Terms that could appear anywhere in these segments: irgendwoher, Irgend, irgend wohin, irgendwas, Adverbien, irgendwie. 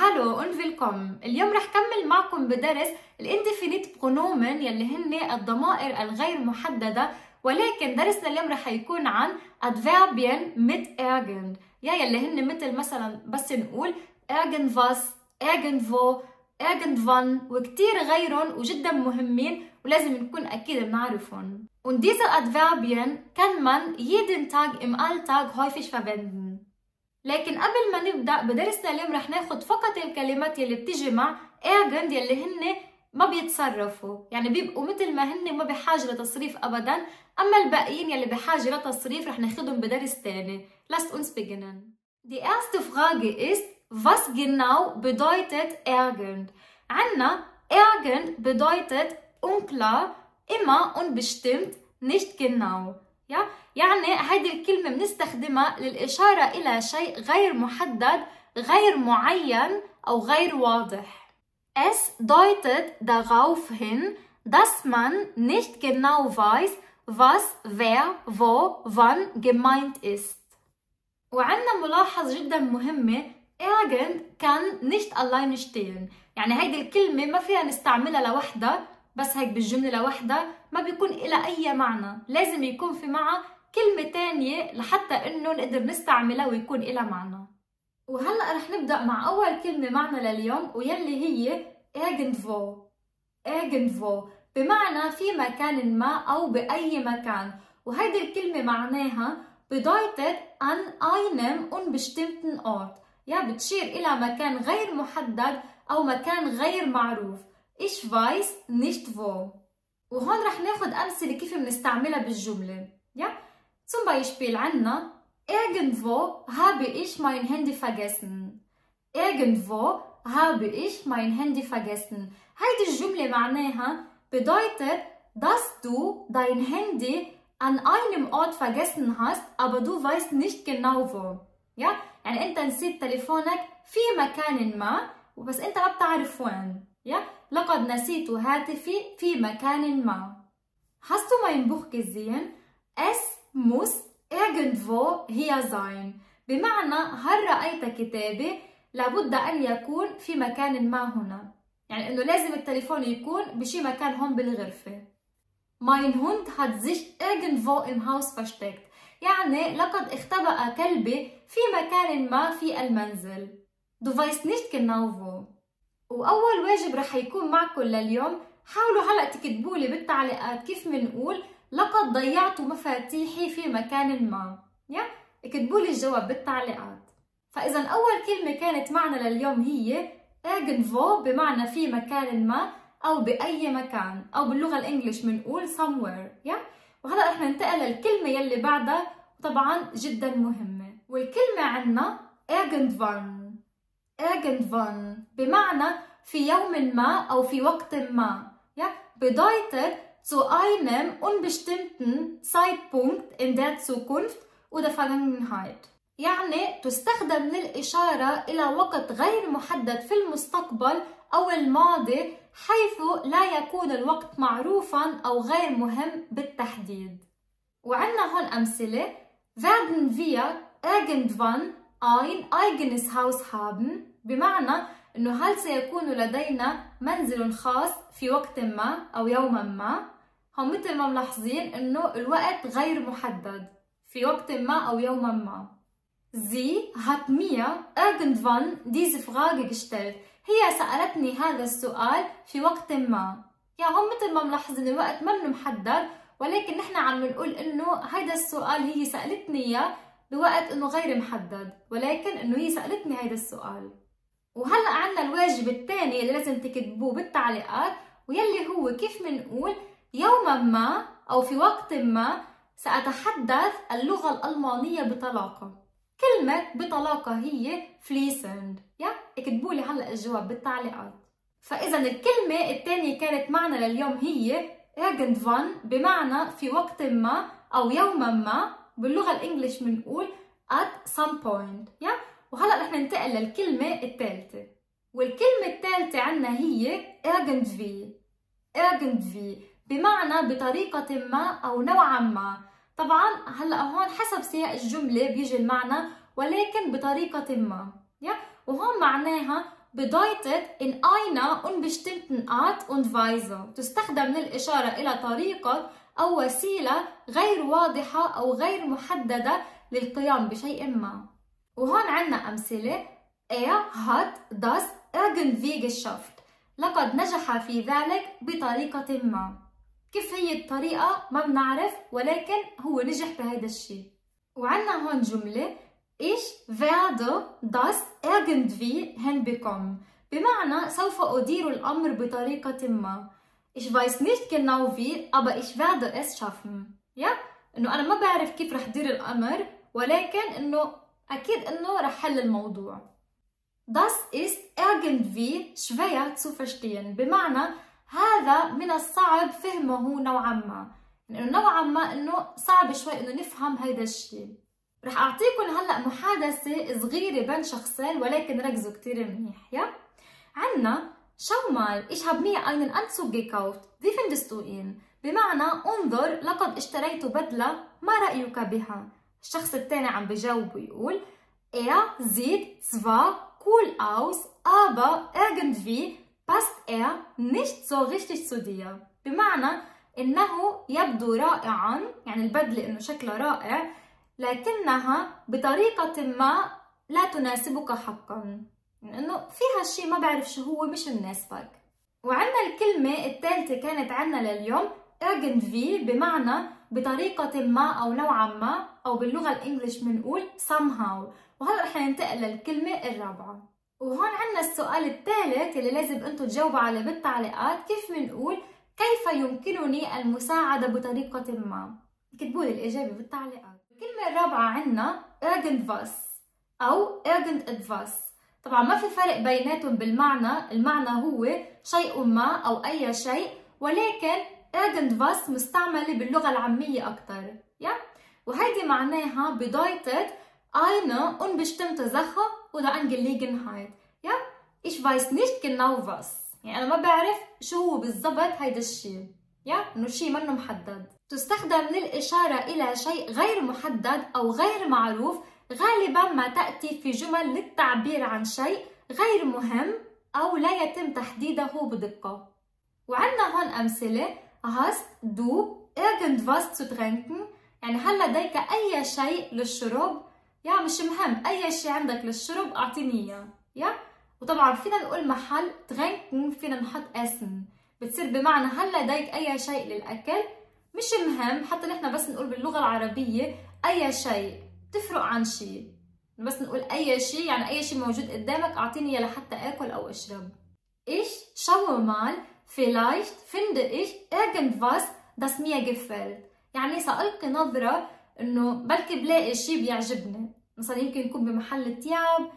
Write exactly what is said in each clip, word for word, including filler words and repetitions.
هالو اند ويلكم. اليوم رح كمل معكم بدرس الانديفينيت برونومن يلي هن الضمائر الغير محدده، ولكن درسنا اليوم رح يكون عن ادفيربيان ميت ايرجند، يا يلي هن مثل مثلا بس نقول ايرجند فاس، ايرجند فو، ايرجند فان وكتير غيرهم وجدا مهمين ولازم نكون اكيد بنعرفهم. Und diese Adverbien kann man jeden Tag im Alltag häufig verwenden. لكن قبل ما نبدأ بدرسنا اليوم رح ناخد فقط الكلمات يلي بتيجي مع irgend يلي هن ما بيتصرفوا، يعني بيبقوا مثل ما هن ما بحاجة لتصريف أبدا، أما الباقيين يلي بحاجة لتصريف رح ناخدهم بدرس تاني. Lasst uns beginnen. Die erste Frage ist, was genau bedeutet irgend؟ عنا irgend bedeutet unklar، immer unbestimmt، nicht genau. يا يعني هيدي الكلمة بنستخدمها للإشارة إلى شيء غير محدد، غير معين أو غير واضح. Es deutet darauf hin, dass man nicht genau weiß, was, wer, wo, wann gemeint ist. وعندنا ملاحظة جدا مهمة، irgend kann nicht alleine stehen. يعني هيدي الكلمة ما فيها نستعملها لوحدها، بس هيك بالجملة لوحدها ما بيكون إلها أي معنى، لازم يكون في معها كلمة تانية لحتى إنه نقدر نستعملها ويكون إلها معنى. وهلأ رح نبدأ مع أول كلمة معنا لليوم ويلي هي irgendwo. irgendwo بمعنى في مكان ما أو بأي مكان، وهيدي الكلمة معناها bedeutet an einem unbestimmten Ort، يعني بتشير إلى مكان غير محدد أو مكان غير معروف. Ich weiß nicht wo. وهون رح ناخد أمثلة كيف بنستعملها بالجملة. يا zum Beispiel عنا irgendwo habe ich mein Handy vergessen. irgendwo habe ich mein Handy vergessen. هيدي الجملة معناها bedeutet dass du dein Handy an einem Ort vergessen hast, aber du weißt nicht genau wo. يا يعني أنت نسيت تليفونك في مكان ما وبس أنت ما بتعرف وين. يا لقد نسيت هاتفي في مكان ما. Hast du mein Buch gesehen? Es muss irgendwo hier sein. بمعنى هل رأيت كتابي؟ لابد أن يكون في مكان ما هنا، يعني إنه لازم التليفون يكون بشي مكان هون بالغرفة. Mein Hund hat sich irgendwo im Haus versteckt. يعني لقد اختبأ كلبي في مكان ما في المنزل. Du weißt nicht genau wo. وأول واجب رح يكون معكم لليوم، حاولوا هلأ تكتبوا لي بالتعليقات كيف منقول لقد ضيعت مفاتيحي في مكان ما. يا اكتبوا لي الجواب بالتعليقات. فإذا أول كلمة كانت معنا لليوم هي irgendwo بمعنى في مكان ما أو بأي مكان، أو باللغة الإنجليش منقول somewhere. يا وهلأ رح ننتقل للكلمة يلي بعدها طبعا جدا مهمة، والكلمة عنا irgendwann. irgendwann بمعنى في يوم ما أو في وقت ما. يا bedeutet zu einem unbestimmten Zeitpunkt in der Zukunft oder Vergangenheit، يعني تستخدم للإشارة إلى وقت غير محدد في المستقبل أو الماضي حيث لا يكون الوقت معروفا أو غير مهم بالتحديد. وعندنا هون أمثلة، werden wir irgendwann ein eigenes Haus haben، بمعنى إنه هل سيكون لدينا منزل خاص في وقت ما أو يوما ما. هم مثل ما ملاحظين إنه الوقت غير محدد، في وقت ما أو يوما ما. Sie hat mir irgendwann diese Frage gestellt. هي سألتني هذا السؤال في وقت ما. يعني هم مثل ما ملاحظين الوقت ما محدد، ولكن نحن عم نقول إنه هذا السؤال هي سألتني إياه بوقت إنه غير محدد، ولكن إنه هي سألتني هيدا السؤال. وهلأ عنا الواجب الثاني اللي لازم تكتبوه بالتعليقات، ويلي هو كيف منقول يوما ما أو في وقت ما سأتحدث اللغة الألمانية بطلاقة. كلمة بطلاقة هي fließend. يا اكتبوا لي هلأ الجواب بالتعليقات. فإذا الكلمة الثانية كانت معنا لليوم هي irgendwann بمعنى في وقت ما أو يوما ما، باللغة الإنجليش بنقول at some point. يا وهلا رح ننتقل للكلمة الثالثة، والكلمة الثالثة عنا هي irgendwie. irgendwie بمعنى بطريقة ما أو نوعا ما. طبعا هلا هون حسب سياق الجملة بيجي المعنى، ولكن بطريقة ما. يا وهون معناها بدeutet in einer unbestimmten Art und Weise. تستخدم للإشارة إلى طريقة أو وسيلة غير واضحة أو غير محددة للقيام بشيء ما. وهون عنا أمثلة: Er hat das irgendwie geschafft. لقد نجح في ذلك بطريقة ما. كيف هي الطريقة؟ ما بنعرف، ولكن هو نجح بهيدا الشيء. وعنا هون جملة: Ich werde das irgendwie hinbekommen. بمعنى سوف أدير الأمر بطريقة ما. Ich weiß nicht genau wie, aber ich werde es schaffen. يا؟ إنه أنا ما بعرف كيف رح أدير الأمر، ولكن إنه أكيد إنه رح حل الموضوع. Das ist irgendwie schwer zu verstehen. بمعنى هذا من الصعب فهمه نوعا ما. إنه نوعا ما إنه صعب شوي إنه نفهم هيدا الشيء. رح أعطيكم هلأ محادثة صغيرة بين شخصين، ولكن ركزوا كتير منيح. يا عنا: Schau mal, ich habe mir einen Anzug gekauft. Wie findest du ihn? بمعنى انظر لقد اشتريت بدلة، ما رأيك بها؟ الشخص الثاني عم بجاوب ويقول: Er sieht zwar cool aus, aber irgendwie passt er nicht so richtig zu dir. بمعنى إنه يبدو رائعا، يعني البدلة إنه شكله رائع، لكنها بطريقة ما لا تناسبك حقا، يعني إنه فيها شيء ما بعرف شو هو، مش مناسبك. وعنا الكلمة الثالثة كانت عنا لليوم irgendwie، بمعنى بطريقة ما أو نوعا ما، أو باللغة الإنجليش بنقول somehow. وهلا رح ننتقل للكلمة الرابعة. وهون عنا السؤال الثالث اللي لازم أنتم تجاوبوا عليه بالتعليقات: كيف بنقول كيف يمكنني المساعدة بطريقة ما؟ اكتبوا لي الإجابة بالتعليقات. الكلمة الرابعة عنا irgend was أو irgend etwas. طبعا ما في فرق بيناتهم بالمعنى، المعنى هو شيء ما أو أي شيء، ولكن irgend was مستعملة باللغة العامية أكتر. يا وهيدي معناها بدايتت eine unbestimmte Sache oder Angelegenheit. يا ich weiß nicht genau was، يعني أنا ما بعرف شو هو بالضبط هيدا الشيء. يا إنه شيء منه محدد. تستخدم للإشارة إلى شيء غير محدد أو غير معروف، غالباً ما تأتي في جمل للتعبير عن شيء غير مهم أو لا يتم تحديده بدقة. وعندنا هون أمثلة: Hast du irgendwas zu trinken؟ يعني هل لديك أي شيء للشرب؟ يا مش مهم، أي شيء عندك للشرب أعطيني إياه. يا وطبعاً فينا نقول محل trinken، فينا نحط essen، بتصير بمعنى هل لديك أي شيء للأكل؟ مش مهم، حتى نحن بس نقول باللغة العربية أي شيء تفرق عن شيء، بس نقول أي شيء، يعني أي شيء موجود قدامك أعطيني إياه لحتى آكل أو أشرب. Ich schaue mal, vielleicht finde ich irgendwas, das mir gefällt. يعني سألقي نظرة إنه بلكي بلاقي شيء بيعجبني، مثلا يمكن يكون بمحل ثياب،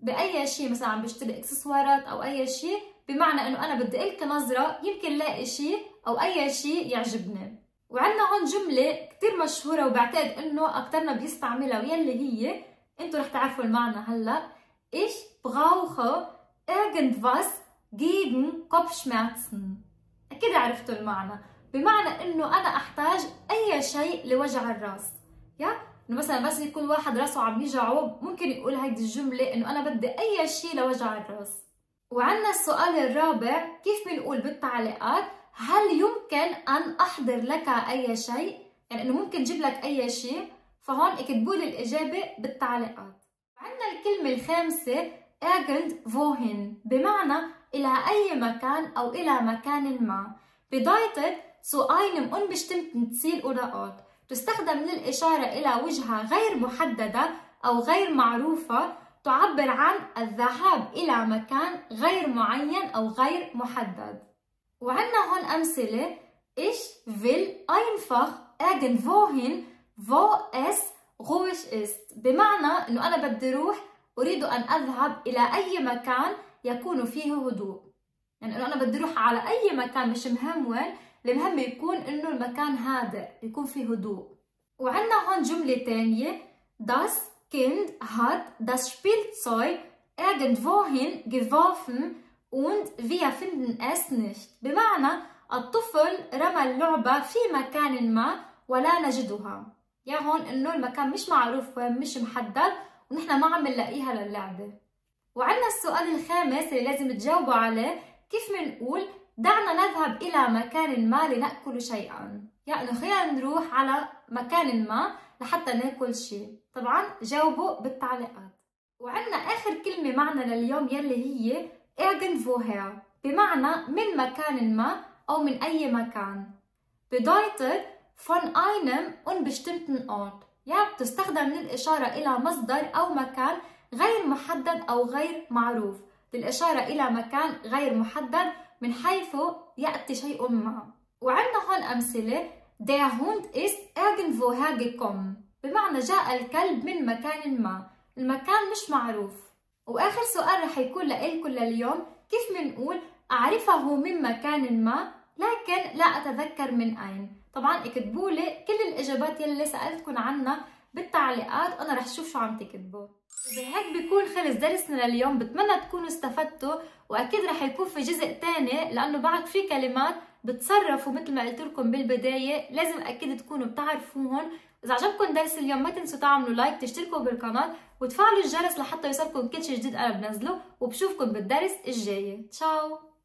بأي شيء مثلا عم بشتري إكسسوارات أو أي شيء، بمعنى إنه أنا بدي ألقي نظرة يمكن لاقي شيء أو أي شيء يعجبني. وعندنا هون جملة كتير مشهورة وبعتقد إنه أكترنا بيستعملها، ويلي هي أنتوا رح تعرفوا المعنى هلا: Ich brauche irgendwas gegen Kopfschmerzen. أكيد عرفتوا المعنى، بمعنى إنه أنا أحتاج أي شيء لوجع الراس. يا إنه مثلا بس يكون واحد راسه عم يجعه ممكن يقول هيدي الجملة إنه أنا بدي أي شيء لوجع الراس. وعندنا السؤال الرابع: كيف بنقول بالتعليقات هل يمكن أن أحضر لك أي شيء؟ يعني إنه ممكن جيب لك أي شيء، فهون اكتبوا لي الإجابة بالتعليقات. عندنا الكلمة الخامسة irgend wohin، بمعنى إلى أي مكان أو إلى مكان ما. bedeutet zu einem unbestimmten Ziel oder Ort. تستخدم للإشارة إلى وجهة غير محددة أو غير معروفة، تعبر عن الذهاب إلى مكان غير معين أو غير محدد. وعندنا هون أمثلة: Ich will einfach irgendwo hin, wo es ruhig ist. بمعنى إنه أنا بدي روح، أريد أن أذهب إلى أي مكان يكون فيه هدوء، يعني إنه أنا بدي روح على أي مكان، مش مهم وين، المهم يكون إنه المكان هادئ، يكون فيه هدوء. وعندنا هون جملة تانية: Das Kind hat das Spielzeug irgendwo hin geworfen und wir finden es nicht. بمعنى الطفل رمى اللعبة في مكان ما ولا نجدها. يا هون إنه المكان مش معروف ومش محدد، ونحن ما عم نلاقيها للعبة. وعندنا السؤال الخامس اللي لازم تجاوبوا عليه، كيف منقول دعنا نذهب إلى مكان ما لنأكل شيئا؟ يعني خلينا نروح على مكان ما لحتى ناكل شيء. طبعا جاوبوا بالتعليقات. وعندنا آخر كلمة معنا لليوم يلي هي irgendwoher، بمعنى من مكان ما أو من أي مكان. bedeutet von einem unbestimmten Ort، يعني بتستخدم للإشارة إلى مصدر أو مكان غير محدد أو غير معروف، للإشارة إلى مكان غير محدد من حيث يأتي شيء ما. وعندنا هون أمثلة der Hund ist irgendwoher gekommen، بمعنى جاء الكلب من مكان ما، المكان مش معروف. وآخر سؤال رح يكون لإلكم لليوم، كيف منقول أعرفه من مكان ما لكن لا أتذكر من أين؟ طبعا اكتبوا لي كل الإجابات يلي سألتكن عنها بالتعليقات، أنا رح شوف شو عم تكتبوا. وبهيك بيكون خلص درسنا لليوم، بتمنى تكونوا استفدتوا، وأكيد رح يكون في جزء تاني لأنه بعد في كلمات بتصرفوا مثل ما قلتلكم بالبداية، لازم أكيد تكونوا بتعرفوهن. إذا عجبكم درس اليوم ما تنسوا تعملوا لايك، تشتركوا بالقناة، وتفعلوا الجرس لحتى يوصلكم كل شي جديد أنا بنزله، وبشوفكم بالدرس الجاي. تشاو.